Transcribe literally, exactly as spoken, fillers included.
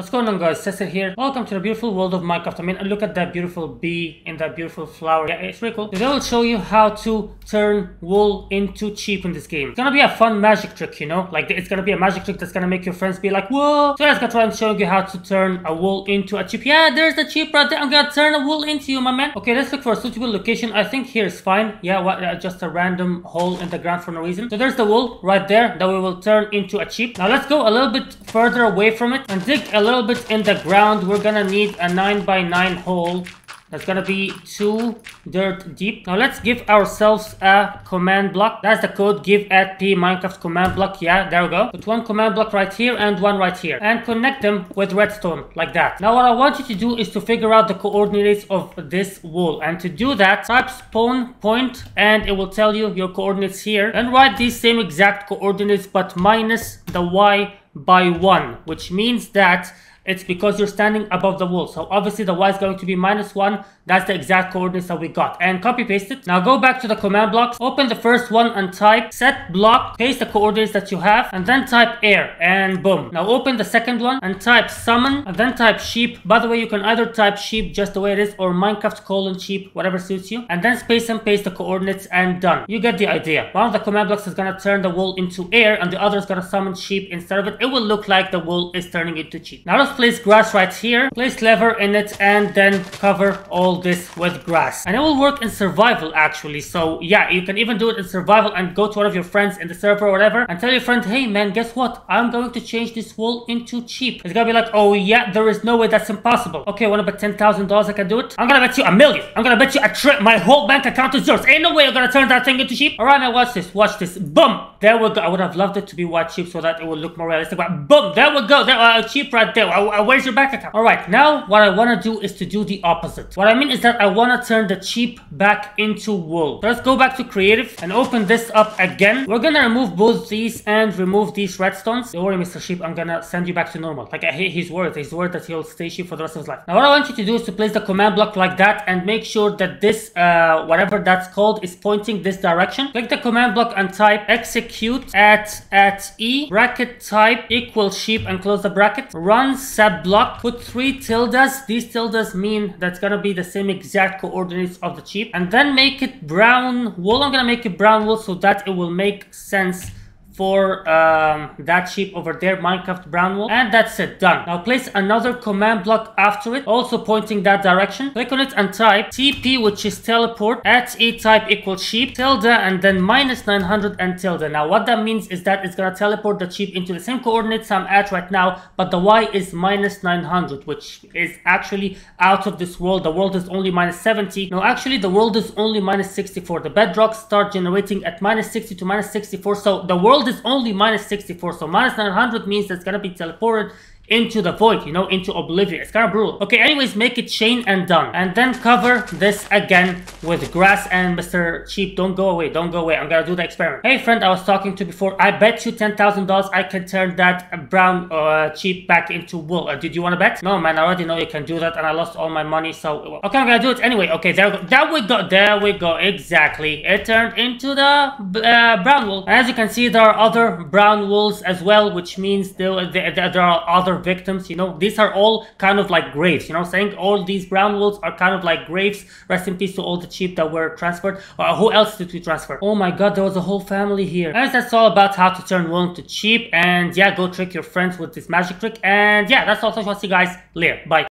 What's going on, guys? Cesar here. Welcome to the beautiful world of Minecraft. I mean, look at that beautiful bee and that beautiful flower. Yeah, it's really cool. Today I'll show you how to turn wool into sheep in this game. It's gonna be a fun magic trick, you know? Like, it's gonna be a magic trick that's gonna make your friends be like, whoa! So I'm gonna try and show you how to turn a wool into a sheep. Yeah, there's a sheep right there. I'm gonna turn a wool into you, my man. Okay, let's look for a suitable location. I think here is fine. Yeah, what, uh, just a random hole in the ground for no reason. So there's the wool right there that we will turn into a sheep. Now let's go a little bit further away from it and dig a little little bit in the ground. We're gonna need a nine by nine hole that's gonna be two dirt deep. Now let's give ourselves a command block. That's the code, give at p Minecraft command block. Yeah, there we go. Put one command block right here and one right here and connect them with redstone like that. Now what I want you to do is to figure out the coordinates of this wool, and to do that, type spawn point and it will tell you your coordinates here, and write these same exact coordinates but minus the y by one, which means that it's because you're standing above the wool. So obviously the y is going to be minus one. That's the exact coordinates that we got. And copy paste it. Now go back to the command blocks. Open the first one and type set block. Paste the coordinates that you have. And then type air. And boom. Now open the second one and type summon. And then type sheep. By the way, you can either type sheep just the way it is or Minecraft colon sheep. Whatever suits you. And then space and paste the coordinates and done. You get the idea. One of the command blocks is going to turn the wool into air. And the other is going to summon sheep instead of it. It will look like the wool is turning into sheep. Now let's place grass right here, place lever in it, and then cover all this with grass, and it will work in survival actually. So yeah, you can even do it in survival and go to one of your friends in the server or whatever and tell your friend, hey man, guess what, I'm going to change this wool into sheep. It's gonna be like, oh yeah, there is no way, that's impossible. Okay, I wanna bet ten thousand dollars I can do it. I'm gonna bet you a million. I'm gonna bet you a trip. My whole bank account is yours. Ain't no way you're gonna turn that thing into sheep. All right, now watch this, watch this. Boom, there we go. I would have loved it to be white sheep so that it would look more realistic, but boom, there we go. There are sheep right there. Where's your back account? All right, now what I want to do is to do the opposite. What I mean is that I want to turn the sheep back into wool. So let's go back to creative and open this up again. We're gonna remove both these and remove these redstones. Don't worry, Mister Sheep, I'm gonna send you back to normal. Like, he's worried, he's worried that he'll stay sheep for the rest of his life. Now what I want you to do is to place the command block like that and make sure that this uh whatever that's called is pointing this direction. Click the command block and type execute at at e bracket type equal sheep and close the bracket, runs set block, put three tildes. These tildes mean that's gonna be the same exact coordinates of the sheep, and then make it brown wool. I'm gonna make it brown wool so that it will make sense for um, that sheep over there, Minecraft brown wool, and that's it, done. Now place another command block after it, also pointing that direction. Click on it and type T P, which is teleport, at e type equals sheep, tilde, and then minus nine hundred and tilde. Now what that means is that it's gonna teleport the sheep into the same coordinates I'm at right now, but the y is minus nine hundred, which is actually out of this world. The world is only minus seventy. No, actually the world is only minus sixty-four. The bedrocks start generating at minus sixty to minus sixty-four, so the world is only minus sixty-four, so minus nine hundred means that's gonna be teleported into the void, you know, into oblivion. It's kind of brutal. Okay, anyways, make it chain and done, and then cover this again with grass. And Mister Sheep, don't go away, don't go away. I'm gonna do the experiment. Hey friend, I was talking to before, I bet you ten thousand dollars I can turn that brown uh, sheep back into wool. Uh, did you want to bet? No man, I already know you can do that, and I lost all my money. So okay, I'm gonna do it anyway. Okay, there we go. There we go. There we go. Exactly, it turned into the uh, brown wool. And as you can see, there are other brown wools as well, which means there there, there are other victims, you know. These are all kind of like graves, you know what I'm saying? All these brown wolves are kind of like graves. Rest in peace to all the sheep that were transferred. Uh, who else did we transfer? Oh my god, there was a whole family here. And that's all about how to turn wool into sheep. And yeah, go trick your friends with this magic trick. And yeah, that's all. So I'll see you guys later. Bye.